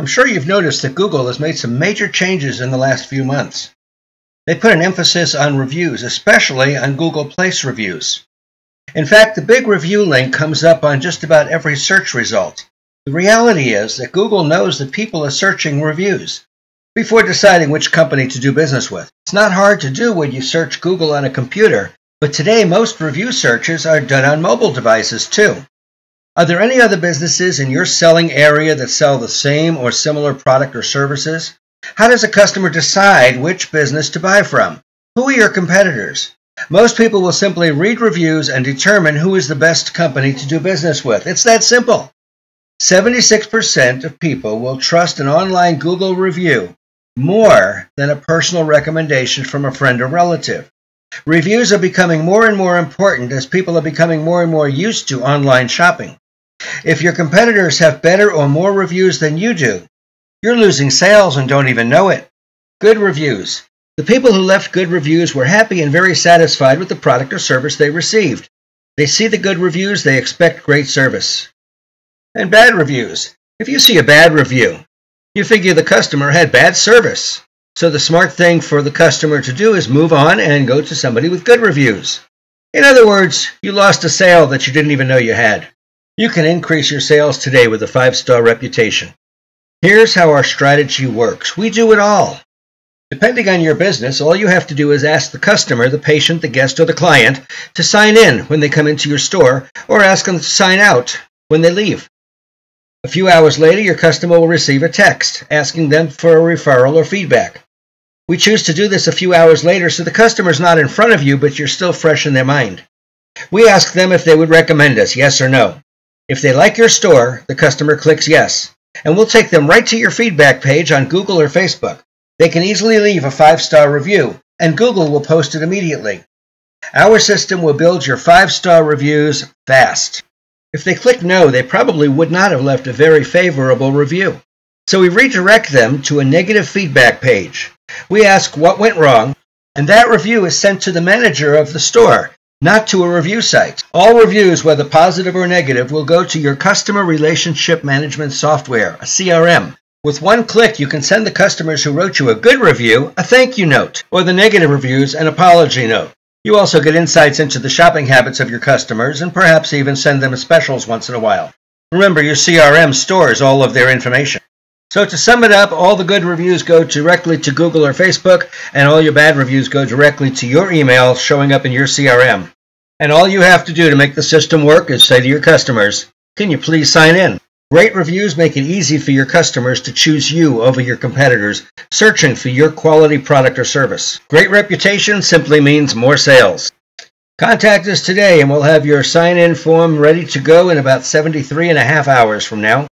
I'm sure you've noticed that Google has made some major changes in the last few months. They put an emphasis on reviews, especially on Google Place reviews. In fact, the big review link comes up on just about every search result. The reality is that Google knows that people are searching reviews before deciding which company to do business with. It's not hard to do when you search Google on a computer, but today most review searches are done on mobile devices too. Are there any other businesses in your selling area that sell the same or similar product or services? How does a customer decide which business to buy from? Who are your competitors? Most people will simply read reviews and determine who is the best company to do business with. It's that simple. 76% of people will trust an online Google review more than a personal recommendation from a friend or relative. Reviews are becoming more and more important as people are becoming more and more used to online shopping. If your competitors have better or more reviews than you do, you're losing sales and don't even know it. Good reviews. The people who left good reviews were happy and very satisfied with the product or service they received. They see the good reviews, they expect great service. And bad reviews. If you see a bad review, you figure the customer had bad service. So the smart thing for the customer to do is move on and go to somebody with good reviews. In other words, you lost a sale that you didn't even know you had. You can increase your sales today with a 5-star reputation. Here's how our strategy works. We do it all. Depending on your business, all you have to do is ask the customer, the patient, the guest, or the client to sign in when they come into your store, or ask them to sign out when they leave. A few hours later, your customer will receive a text asking them for a referral or feedback. We choose to do this a few hours later so the customer's not in front of you, but you're still fresh in their mind. We ask them if they would recommend us, yes or no. If they like your store, the customer clicks yes, and we'll take them right to your feedback page on Google or Facebook. They can easily leave a 5-star review, and Google will post it immediately. Our system will build your 5-star reviews fast. If they click no, they probably would not have left a very favorable review. So we redirect them to a negative feedback page. We ask what went wrong, and that review is sent to the manager of the store, not to a review site. All reviews, whether positive or negative, will go to your Customer Relationship Management Software, a CRM. With one click, you can send the customers who wrote you a good review a thank you note, or the negative reviews an apology note. You also get insights into the shopping habits of your customers and perhaps even send them specials once in a while. Remember, your CRM stores all of their information. So to sum it up, all the good reviews go directly to Google or Facebook, and all your bad reviews go directly to your email showing up in your CRM. And all you have to do to make the system work is say to your customers, "Can you please sign in?" Great reviews make it easy for your customers to choose you over your competitors, searching for your quality product or service. Great reputation simply means more sales. Contact us today and we'll have your sign-in form ready to go in about 73.5 hours from now.